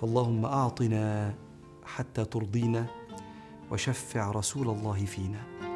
فاللهم أعطنا حتى ترضينا وشفع رسول الله فينا.